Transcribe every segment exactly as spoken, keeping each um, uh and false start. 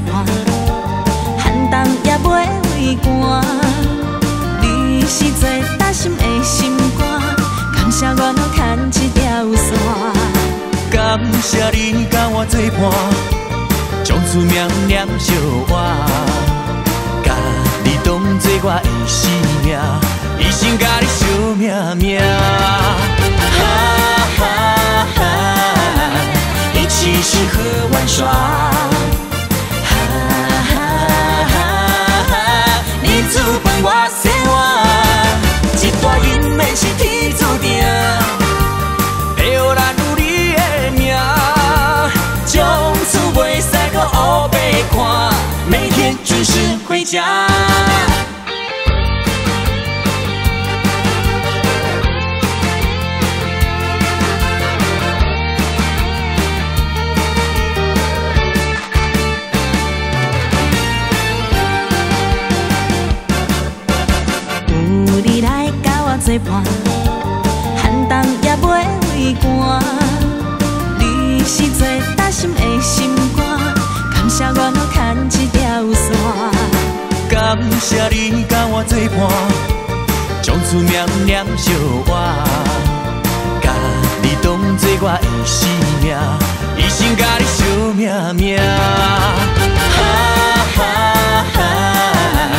作伴，寒冬也袂畏寒。你是最担心的心肝，感谢我能牵一条线。感谢你甲我作伴，将厝命念惜我，甲你当作我的生命，一生甲你相命命。哈哈哈！ 一起吃喝玩耍，哈哈哈哈！你主伴我生活，一段姻缘是天注定，会予咱有你的名，从此袂使阁乌白看，每天准时回家。 作伴，寒冬也袂畏寒。你是最担心的心肝，感谢我能牵一条线。感谢你甲我作伴，将厝命念惜我，甲你当作我的生命，一生甲你相命命。哈哈哈！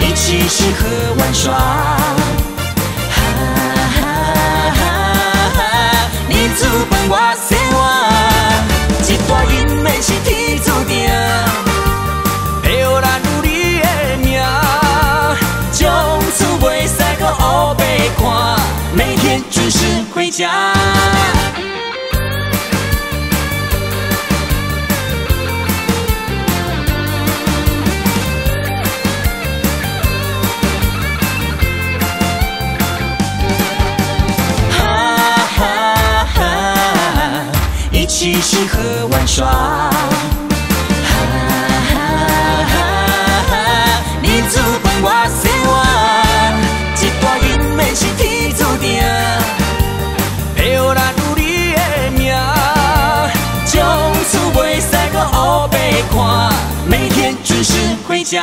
一起吃喝玩耍。 主伴我生活，一段姻缘是天注定，会予咱有你的名，从此袂使阁乌白看，每天准时回家。 一起吃喝玩耍，哈哈哈！你主伴我生活，一段姻缘是天注定，会予咱有你的名，从此袂使阁乌白看，每天准时回家，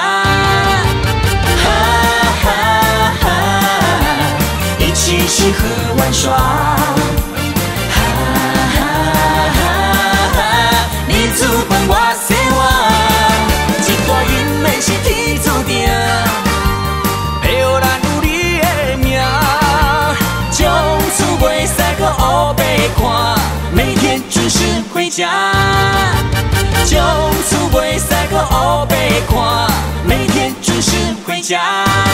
哈哈哈！一起吃喝玩耍。 主伴我生活，一段姻缘是天注定，会予咱有你的名，从此袂使阁乌白看，每天准时回家，从此袂使阁乌白看，每天准时回家。